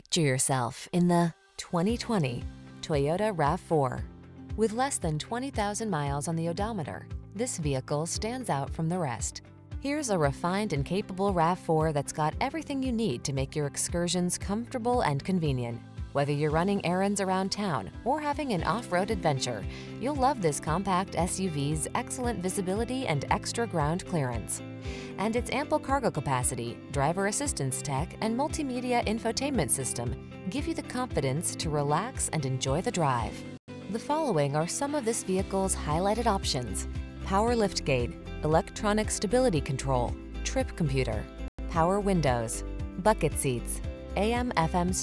Picture yourself in the 2020 Toyota RAV4. With less than 20,000 miles on the odometer, this vehicle stands out from the rest. Here's a refined and capable RAV4 that's got everything you need to make your excursions comfortable and convenient. Whether you're running errands around town or having an off-road adventure, you'll love this compact SUV's excellent visibility and extra ground clearance. And its ample cargo capacity, driver assistance tech, and multimedia infotainment system give you the confidence to relax and enjoy the drive. The following are some of this vehicle's highlighted options: power liftgate, electronic stability control, trip computer, power windows, bucket seats, AM/FM